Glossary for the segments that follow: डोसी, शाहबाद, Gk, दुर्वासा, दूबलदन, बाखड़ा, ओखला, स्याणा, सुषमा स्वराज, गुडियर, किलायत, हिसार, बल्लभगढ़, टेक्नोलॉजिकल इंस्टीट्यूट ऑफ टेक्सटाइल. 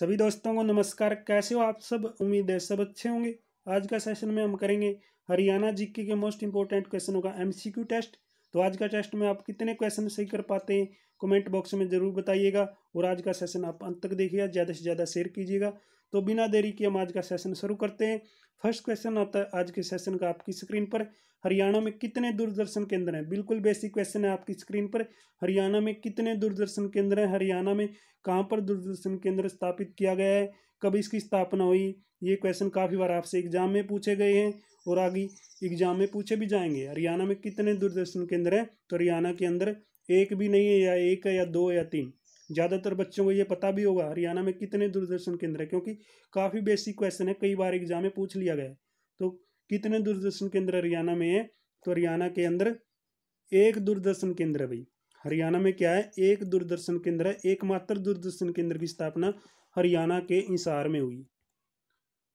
सभी दोस्तों को नमस्कार। कैसे हो आप सब? उम्मीद है सब अच्छे होंगे। आज का सेशन में हम करेंगे हरियाणा जीके के मोस्ट इंपॉर्टेंट क्वेश्चनों का एमसीक्यू टेस्ट। तो आज का टेस्ट में आप कितने क्वेश्चन सही कर पाते हैं कमेंट बॉक्स में ज़रूर बताइएगा और आज का सेशन आप अंत तक देखिएगा, ज़्यादा से ज़्यादा शेयर कीजिएगा। तो बिना देरी किए हम आज का सेशन शुरू करते हैं। फर्स्ट क्वेश्चन आता है आज के सेशन का आपकी स्क्रीन पर, हरियाणा में कितने दूरदर्शन केंद्र हैं? बिल्कुल बेसिक क्वेश्चन है आपकी स्क्रीन पर। हरियाणा में कितने दूरदर्शन केंद्र हैं, हरियाणा में कहाँ पर दूरदर्शन केंद्र स्थापित किया गया है, कब इसकी स्थापना हुई, ये क्वेश्चन काफ़ी बार आपसे एग्जाम में पूछे गए हैं और आगे एग्जाम में पूछे भी जाएंगे। हरियाणा में कितने दूरदर्शन केंद्र हैं? तो हरियाणा के अंदर एक भी नहीं है, या एक है या दो या तीन। ज़्यादातर बच्चों को ये पता भी होगा हरियाणा में कितने दूरदर्शन केंद्र है, क्योंकि काफ़ी बेसिक क्वेश्चन है, कई बार एग्जाम में पूछ लिया गया है। तो कितने दूरदर्शन केंद्र हरियाणा में है? तो हरियाणा के अंदर एक दूरदर्शन केंद्र है भाई। हरियाणा में क्या है? एक दूरदर्शन केंद्र है। एकमात्र दूरदर्शन केंद्र की स्थापना हरियाणा के हिसार में हुई।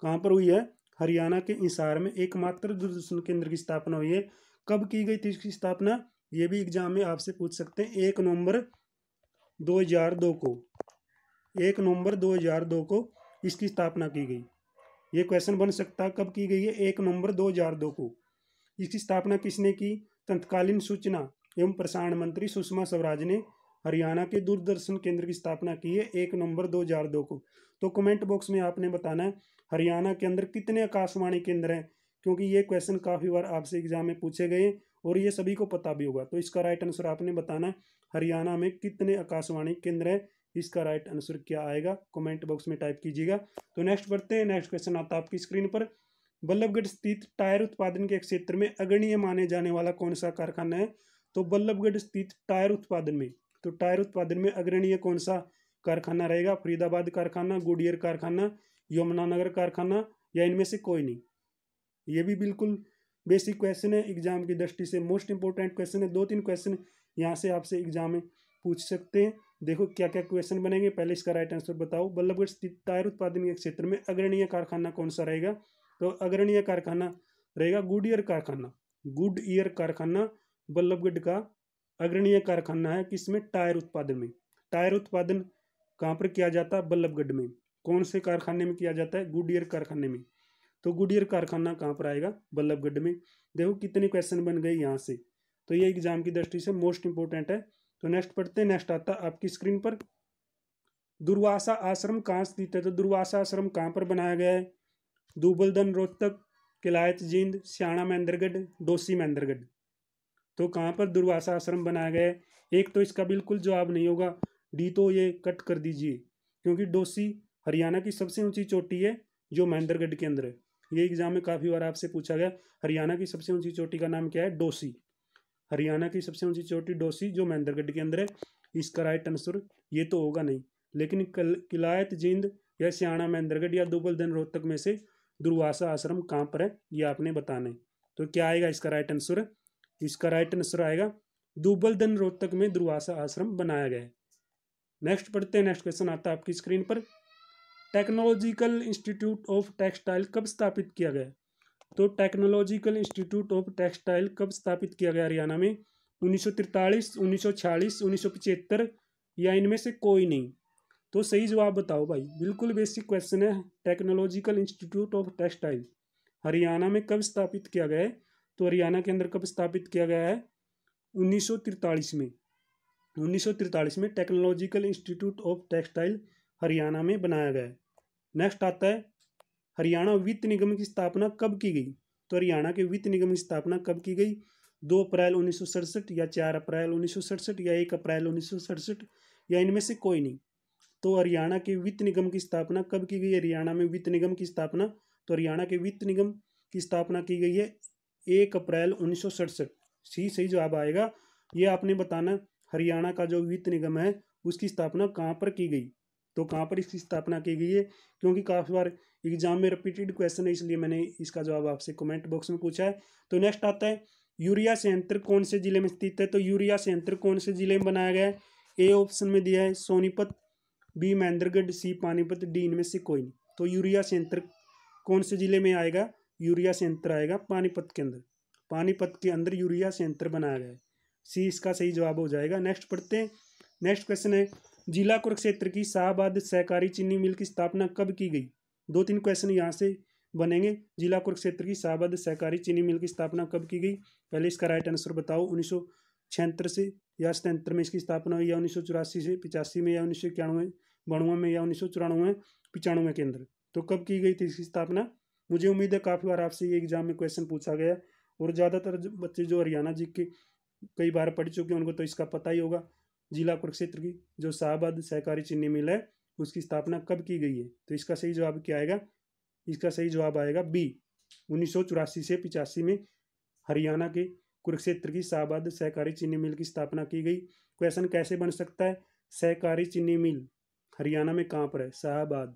कहाँ पर हुई है? हरियाणा के हिसार में एकमात्र दूरदर्शन केंद्र की स्थापना हुई है। कब की गई थी इसकी स्थापना? ये भी एग्जाम में आपसे पूछ सकते हैं। 1 नवंबर 2002 को इसकी स्थापना की गई। ये क्वेश्चन बन सकता है कब की गई है। 1 नवंबर 2002 को इसकी स्थापना किसने की? तत्कालीन सूचना एवं प्रसारण मंत्री सुषमा स्वराज ने हरियाणा के दूरदर्शन केंद्र की स्थापना की है 1 नवंबर 2002 को। तो कमेंट बॉक्स में आपने बताना है हरियाणा के अंदर कितने आकाशवाणी केंद्र हैं, क्योंकि ये क्वेश्चन काफ़ी बार आपसे एग्जाम में पूछे गए हैं और ये सभी को पता भी होगा। तो इसका राइट आंसर आपने बताना है हरियाणा में कितने आकाशवाणी केंद्र है। इसका राइट आंसर क्या आएगा कमेंट बॉक्स में टाइप कीजिएगा। तो नेक्स्ट बढ़ते हैं। नेक्स्ट क्वेश्चन आता है आपकी स्क्रीन पर, बल्लभगढ़ स्थित टायर उत्पादन के क्षेत्र में अग्रणीय माने जाने वाला कौन सा कारखाना है? तो बल्लभगढ़ स्थित टायर उत्पादन में, तो टायर उत्पादन में अग्रणीय कौन सा कारखाना रहेगा? फरीदाबाद कारखाना, गुडियर कारखाना, यमुनानगर कारखाना, या इनमें से कोई नहीं? ये भी बिल्कुल बेसिक क्वेश्चन है, एग्जाम की दृष्टि से मोस्ट इंपॉर्टेंट क्वेश्चन है। 2-3 क्वेश्चन यहाँ से आपसे एग्जाम में पूछ सकते हैं। देखो क्या क्या क्वेश्चन बनेंगे, पहले इसका राइट आंसर बताओ। बल्लभगढ़ स्थित टायर उत्पादन के क्षेत्र में अग्रणीय कारखाना कौन सा रहेगा? तो अग्रणीय कारखाना रहेगा गुडियर कारखाना। गुडियर कारखाना बल्लभगढ़ का अग्रणीय कारखाना है। किसमें? टायर उत्पादन में। टायर उत्पादन कहाँ पर किया जाता है? बल्लभगढ़ में। कौन से कारखाने में किया जाता है? गुडियर कारखाने में। तो गुडियर कारखाना कहाँ पर आएगा? बल्लभगढ़ में। देखो कितने क्वेश्चन बन गए यहाँ से। तो ये एग्जाम की दृष्टि से मोस्ट इंपोर्टेंट है। तो नेक्स्ट पढ़ते हैं। नेक्स्ट आता है आपकी स्क्रीन पर, दुर्वासा आश्रम कहाँ स्थित है? तो दुर्वासा आश्रम कहाँ पर बनाया गया है? दूबलदन, रोहतक, किलायत जींद, स्याणा महेंद्रगढ़, डोसी महेंद्रगढ़। तो कहाँ पर दुर्वासा आश्रम बनाया गया है? एक तो इसका बिल्कुल जवाब नहीं होगा, डी तो ये कट कर दीजिए, क्योंकि डोसी हरियाणा की सबसे ऊँची चोटी है जो महेंद्रगढ़ के अंदर है। ये एग्जाम में काफ़ी बार आपसे पूछा गया। हरियाणा की सबसे ऊंची चोटी का नाम क्या है? डोसी। हरियाणा की सबसे ऊंची चोटी डोसी जो महेंद्रगढ़ के अंदर है। इसका राइट आंसर ये तो होगा नहीं, लेकिन किलायत जींद या स्याणा महेंद्रगढ़ या दूबलदन रोहतक में से दुर्वासा आश्रम कहाँ पर है ये आपने बताना है। तो क्या आएगा इसका राइट आंसर? इसका राइट आंसर आएगा दूबलदन रोहतक में दुर्वासा आश्रम बनाया गया है। नेक्स्ट पढ़ते हैं। नेक्स्ट क्वेश्चन आता है आपकी स्क्रीन पर, टेक्नोलॉजिकल इंस्टीट्यूट ऑफ टेक्सटाइल कब स्थापित किया गया? तो टेक्नोलॉजिकल इंस्टीट्यूट ऑफ टेक्सटाइल कब स्थापित किया गया हरियाणा में? 1943, 1946, 1975, या इनमें से कोई नहीं? तो सही जवाब बताओ भाई, बिल्कुल बेसिक क्वेश्चन है। टेक्नोलॉजिकल इंस्टीट्यूट ऑफ टेक्सटाइल Haryana में कब स्थापित किया गया है? तो हरियाणा के अंदर कब स्थापित किया गया है? 1943 में। 1943 में टेक्नोलॉजिकल इंस्टीट्यूट ऑफ टेक्सटाइल Haryana में बनाया गया है। नेक्स्ट आता है, हरियाणा वित्त निगम की स्थापना कब की गई? तो हरियाणा के वित्त निगम की स्थापना कब की गई? 2 अप्रैल 1967, या 4 अप्रैल 1967, या 1 अप्रैल 1967, या इनमें से कोई नहीं? तो हरियाणा के वित्त निगम की स्थापना कब की गई? हरियाणा में वित्त निगम की स्थापना, तो हरियाणा के वित्त निगम की स्थापना की गई है 1 अप्रैल 1967। सही जवाब आएगा। ये आपने बताना हरियाणा का जो वित्त निगम है उसकी स्थापना कहाँ पर की गई। तो कहाँ पर इसकी स्थापना की गई है? क्योंकि काफ़ी बार एग्जाम में रिपीटेड क्वेश्चन है, इसलिए मैंने इसका जवाब आपसे कमेंट बॉक्स में पूछा है। तो नेक्स्ट आता है, यूरिया संयंत्र कौन से जिले में स्थित है? तो यूरिया संयंत्र कौन से जिले में बनाया गया है? ए ऑप्शन में दिया है Sonipat, B Mahendragarh, C Panipat, D इनमें से कोई नहीं। तो यूरिया संयंत्र कौन से जिले में आएगा? यूरिया संयंत्र आएगा पानीपत के अंदर। पानीपत के अंदर यूरिया संयंत्र बनाया गया है। सी इसका सही जवाब हो जाएगा। नेक्स्ट पढ़ते हैं। नेक्स्ट क्वेश्चन है, जिला कुरुक्षेत्र की शाहबाद सहकारी चीनी मिल की स्थापना कब की गई? 2-3 क्वेश्चन यहाँ से बनेंगे। जिला कुरुक्षेत्र की शाहबाद सहकारी चीनी मिल की स्थापना कब की गई? पहले इसका राइट आंसर बताओ। 1976 से या 77 में इसकी स्थापना हुई, या 1984 से, 85 में, या 1991, 92 में, या 1994, 95 के अंदर। तो कब की गई थी इसकी स्थापना? मुझे उम्मीद है काफ़ी बार आपसे ये एग्जाम में क्वेश्चन पूछा गया और ज़्यादातर बच्चे जो हरियाणा जी के कई बार पढ़ चुके हैं उनको तो इसका पता ही होगा। जिला कुरुक्षेत्र की जो शाहबाद सहकारी चीनी मिल है उसकी स्थापना कब की गई है? तो इसका सही जवाब क्या आएगा? इसका सही जवाब आएगा बी, 1984 से 85 में हरियाणा के कुरुक्षेत्र की शाहबाद सहकारी चीनी मिल की स्थापना की गई। क्वेश्चन कैसे बन सकता है? सहकारी चीनी मिल हरियाणा में कहाँ पर है? शाहबाद।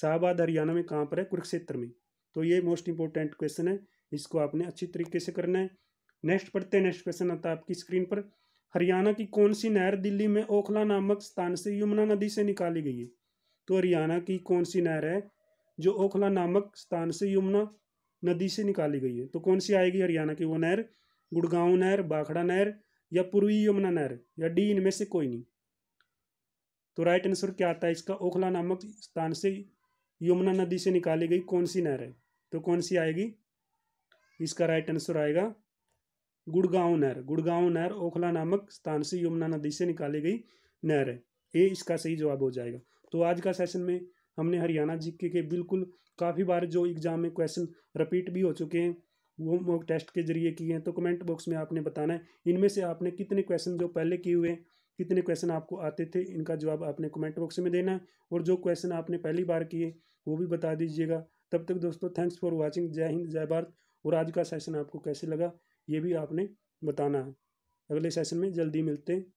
शाहबाद हरियाणा में कहाँ पर है? कुरुक्षेत्र में। तो ये मोस्ट इंपॉर्टेंट क्वेश्चन है, इसको आपने अच्छी तरीके से करना है। नेक्स्ट पढ़ते हैं। नेक्स्ट क्वेश्चन आता है आपकी स्क्रीन पर। हरियाणा की कौन सी नहर दिल्ली में ओखला नामक स्थान से यमुना नदी से निकाली गई है? तो हरियाणा की कौन सी नहर है जो ओखला नामक स्थान से यमुना नदी से निकाली गई है? तो कौन सी आएगी हरियाणा की वो नहर? गुड़गांव नहर, बाखड़ा नहर, या पूर्वी यमुना नहर, या डी इनमें से कोई नहीं। तो राइट आंसर क्या आता है इसका? ओखला नामक स्थान से यमुना नदी से निकाली गई कौन सी नहर है? तो कौन सी आएगी? इसका राइट आंसर आएगा गुड़गांव नहर। गुड़गांव नहर ओखला नामक स्थान से यमुना नदी से निकाली गई नहर है, ये इसका सही जवाब हो जाएगा। तो आज का सेशन में हमने हरियाणा जीके के बिल्कुल काफ़ी बार जो एग्ज़ाम में क्वेश्चन रिपीट भी हो चुके हैं वो मॉक टेस्ट के जरिए किए हैं। तो कमेंट बॉक्स में आपने बताना है इनमें से आपने कितने क्वेश्चन जो पहले किए हुए हैं, कितने क्वेश्चन आपको आते थे, इनका जवाब आपने कमेंट बॉक्स में देना है। और जो क्वेश्चन आपने पहली बार किए वो भी बता दीजिएगा। तब तक दोस्तों थैंक्स फॉर वॉचिंग। जय हिंद, जय भारत। और आज का सेशन आपको कैसे लगा ये भी आपने बताना है। अगले सेशन में जल्दी मिलते हैं।